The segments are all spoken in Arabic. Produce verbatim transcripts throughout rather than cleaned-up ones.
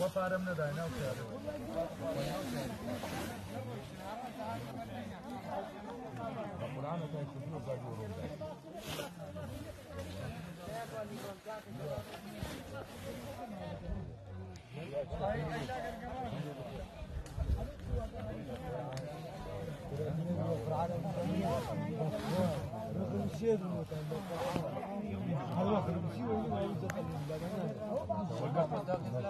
وفارم نداينا وكذا. القرآن كان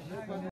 زجورون.